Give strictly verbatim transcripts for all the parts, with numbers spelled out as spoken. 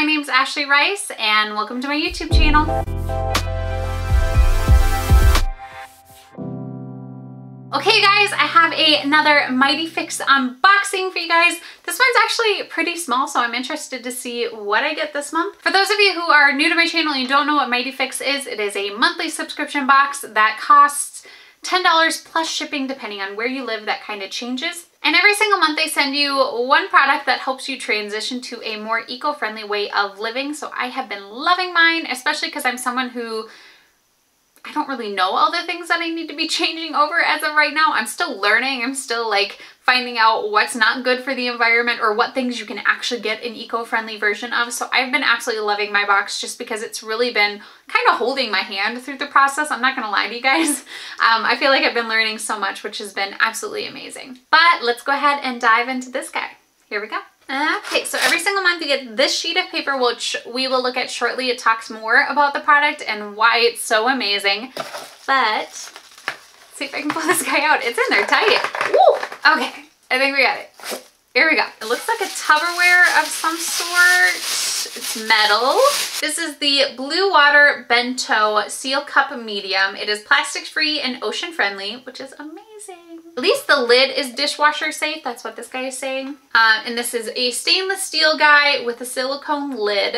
my name's Ashley Rice and welcome to my YouTube channel. Okay guys, I have a, another Mighty Fix unboxing for you guys. This one's actually pretty small, so I'm interested to see what I get this month. For those of you who are new to my channel and you don't know what Mighty Fix is, it is a monthly subscription box that costs ten dollars plus shipping depending on where you live. That kind of changes. And every single month they send you one product that helps you transition to a more eco-friendly way of living. So I have been loving mine, especially because I'm someone who I don't really know all the things that I need to be changing over as of right now. I'm still learning. I'm still like finding out what's not good for the environment or what things you can actually get an eco-friendly version of. So I've been absolutely loving my box just because it's really been kind of holding my hand through the process. I'm not gonna lie to you guys. Um, I feel like I've been learning so much, which has been absolutely amazing. But let's go ahead and dive into this guy. Here we go. Okay, so every single month you get this sheet of paper, which we will look at shortly. It talks more about the product and why it's so amazing. But let's see if I can pull this guy out. It's in there tight. Woo! Okay, I think we got it. Here we go. It looks like a Tupperware of some sort. It's metal. This is the Blue Water Bento Seal Cup Medium. It is plastic free and ocean friendly, which is amazing. At least the lid is dishwasher safe. That's what this guy is saying. Uh, and this is a stainless steel guy with a silicone lid.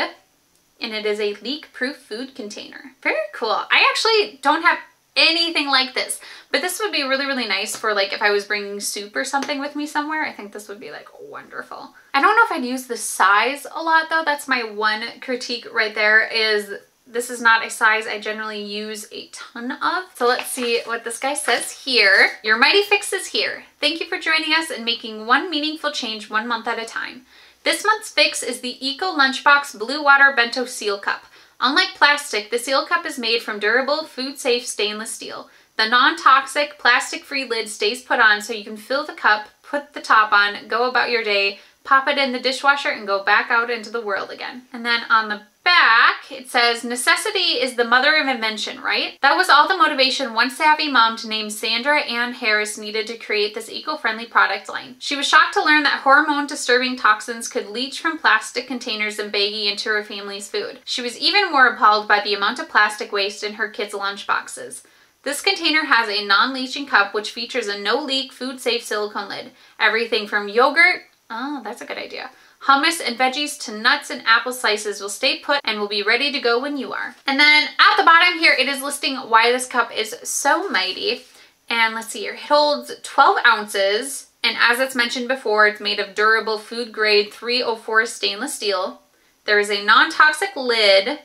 And it is a leak-proof food container. Very cool. I actually don't have anything like this. But this would be really, really nice for like if I was bringing soup or something with me somewhere. I think this would be like wonderful. I don't know if I'd use the size a lot though. That's my one critique right there is this is not a size I generally use a ton of. So let's see what this guy says here. Your Mighty Fix is here. Thank you for joining us and making one meaningful change one month at a time. This month's fix is the Eco Lunchbox Blue Water Bento Seal Cup. Unlike plastic, the seal cup is made from durable, food-safe stainless steel. The non-toxic, plastic-free lid stays put on so you can fill the cup, put the top on, go about your day, pop it in the dishwasher, and go back out into the world again. And then on the back, it says, necessity is the mother of invention, right? That was all the motivation one savvy mom named Sandra Ann Harris needed to create this eco-friendly product line. She was shocked to learn that hormone-disturbing toxins could leach from plastic containers and baggie into her family's food. She was even more appalled by the amount of plastic waste in her kids' lunchboxes. This container has a non-leaching cup which features a no-leak, food-safe silicone lid. Everything from yogurt, oh, that's a good idea, hummus and veggies to nuts and apple slices will stay put and will be ready to go when you are. And then at the bottom here, it is listing why this cup is so mighty. And let's see here, it holds twelve ounces. And as it's mentioned before, it's made of durable food grade three oh four stainless steel. There is a non-toxic lid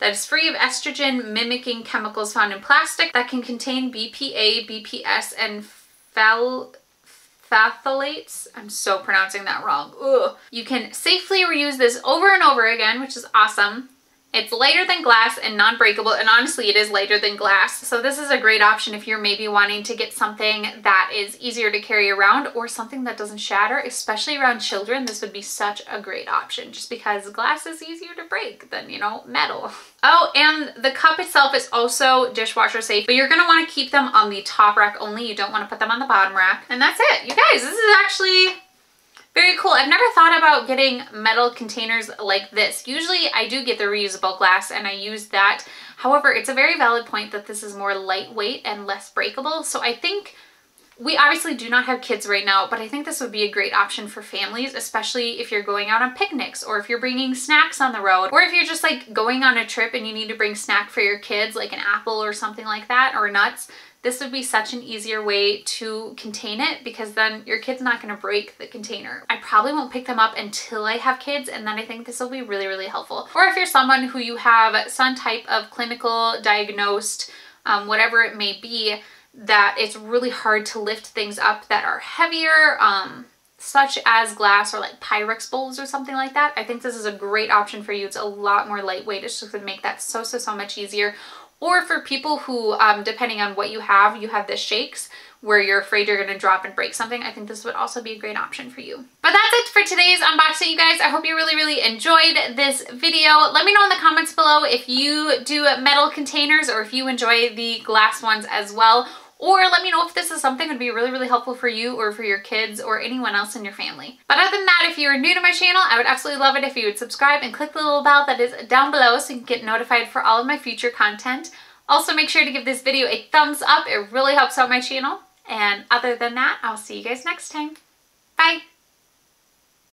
that is free of estrogen mimicking chemicals found in plastic that can contain B P A, B P S, and phthalates. Phthalates. I'm so pronouncing that wrong. Ugh. You can safely reuse this over and over again, which is awesome. It's lighter than glass and non-breakable, and honestly it is lighter than glass, so this is a great option if you're maybe wanting to get something that is easier to carry around or something that doesn't shatter, especially around children. This would be such a great option just because glass is easier to break than, you know, metal. Oh, and the cup itself is also dishwasher safe, but you're going to want to keep them on the top rack only. You don't want to put them on the bottom rack. And that's it. You guys, this is actually very cool. I've never thought about getting metal containers like this. Usually I do get the reusable glass and I use that. However, it's a very valid point that this is more lightweight and less breakable. So I think we obviously do not have kids right now, but I think this would be a great option for families, especially if you're going out on picnics or if you're bringing snacks on the road, or if you're just like going on a trip and you need to bring snack for your kids, like an apple or something like that, or nuts. This would be such an easier way to contain it because then your kid's not going to break the container. I probably won't pick them up until I have kids, and then I think this will be really, really helpful. Or if you're someone who you have some type of clinical, diagnosed, um, whatever it may be, that it's really hard to lift things up that are heavier, um, such as glass or like Pyrex bowls or something like that. I think this is a great option for you. It's a lot more lightweight. It's just going to make that so, so, so much easier. Or for people who, um, depending on what you have, you have the shakes where you're afraid you're going to drop and break something. I think this would also be a great option for you. But that's it for today's unboxing, you guys. I hope you really, really enjoyed this video. Let me know in the comments below if you do metal containers or if you enjoy the glass ones as well. Or let me know if this is something that would be really, really helpful for you or for your kids or anyone else in your family. But other than that, if you are new to my channel, I would absolutely love it if you would subscribe and click the little bell that is down below so you can get notified for all of my future content. Also, make sure to give this video a thumbs up. It really helps out my channel. And other than that, I'll see you guys next time. Bye!